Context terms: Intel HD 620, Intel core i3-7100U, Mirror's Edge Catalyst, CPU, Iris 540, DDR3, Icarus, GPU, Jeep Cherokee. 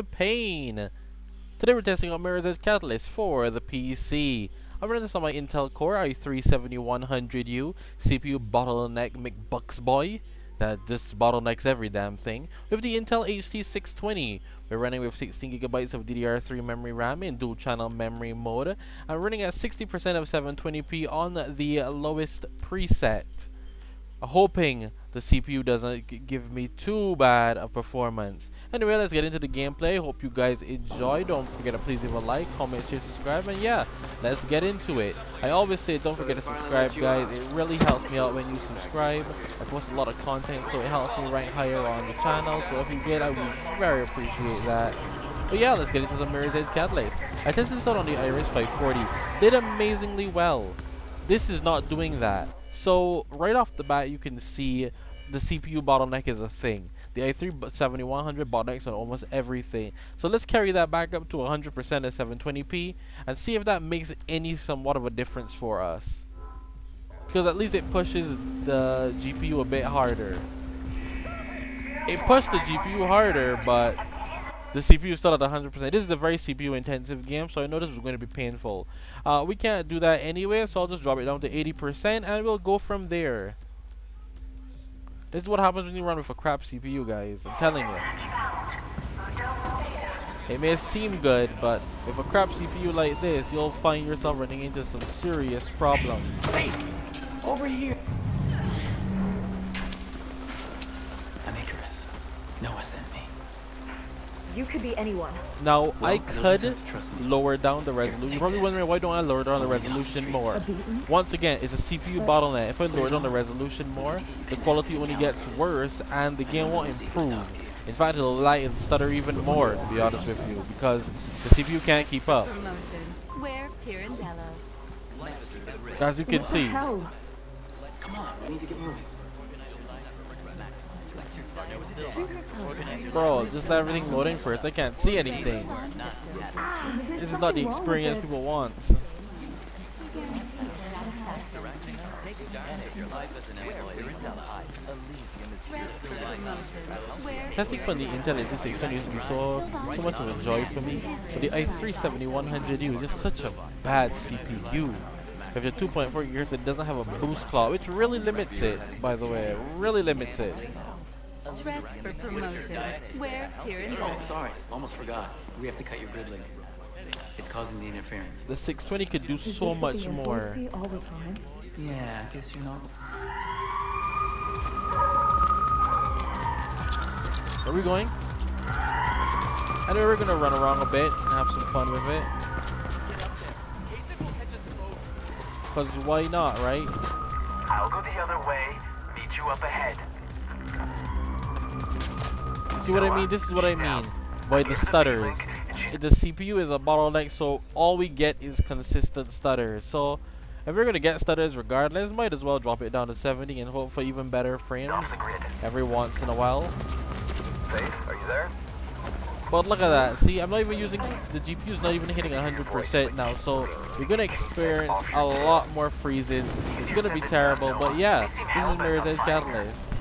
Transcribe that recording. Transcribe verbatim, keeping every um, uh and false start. the pain! Today we're testing out Mirror's Edge Catalyst for the P C. I've run this on my Intel Core i three seventy-one hundred U, C P U bottleneck McBucks boy, that just bottlenecks every damn thing, with the Intel H D six twenty. We're running with sixteen gigabytes of D D R three memory RAM in dual channel memory mode. I'm running at sixty percent of seven twenty p on the lowest preset, hoping the C P U doesn't give me too bad a performance. Anyway, let's get into the gameplay. Hope you guys enjoy. Don't forget to please leave a like, comment, share, subscribe, and yeah, let's get into it. I always say don't forget to subscribe, guys. It really helps me out when you subscribe. I post a lot of content, so it helps me rank higher on the channel, so if you did, I would very appreciate that. But yeah, let's get into some Mirror's Edge Catalyst. I tested this out on the Iris five forty. Did amazingly well. This is not doing that. So right off the bat, you can see the C P U bottleneck is a thing. The i three seventy-one hundred bottlenecks on almost everything. So let's carry that back up to one hundred percent at seven twenty p and see if that makes any somewhat of a difference for us. Because at least it pushes the G P U a bit harder. It pushed the G P U harder, but the C P U is still at one hundred percent. This is a very C P U intensive game, so I know this was going to be painful. Uh, we can't do that anyway, so I'll just drop it down to eighty percent and we'll go from there. This is what happens when you run with a crap C P U, guys. I'm telling you. It may seem good, but with a crap C P U like this, you'll find yourself running into some serious problems. Hey! Over here! I'm Icarus. Noah sent me. You could be anyone. Now, well, I could lower down the resolution. You're probably wondering why don't I lower down the resolution more? Once again, it's a C P U bottleneck. If I lower down the resolution more, the quality only gets worse and the game won't improve. In fact, it'll lie and stutter even more, to be honest with you, because the C P U can't keep up. As you can see. Come on, we need to get moving. Bro, just let everything loading first. I can't see anything. Ah, this is not the experience people want. Testing from the Intel H D six twenty used to be so, so much of a joy for me, but the i three seventy-one hundred U is just such a bad C P U. If you're two point four gigahertz, it doesn't have a boost claw, which really limits it, by the way. Really limits it. Dress for promotion. Wear here in oh, sorry. Almost forgot. We have to cut your grid link. It's causing the interference. The six twenty could do is so much more. All the time? Yeah, I guess you're not. Where are we going? I know we're gonna run around a bit and have some fun with it. Cause why not, right? I'll go the other way. Meet you up ahead. See what I mean? This is what I mean by the stutters. The C P U is a bottleneck, so all we get is consistent stutters. So if we're going to get stutters regardless, might as well drop it down to seventy and hope for even better frames every once in a while. Faith, are you there? But look at that. See, I'm not even using... The G P U is not even hitting one hundred percent now, so you're going to experience a lot more freezes. It's going to be terrible, but yeah, this is Mirror's Edge Catalyst.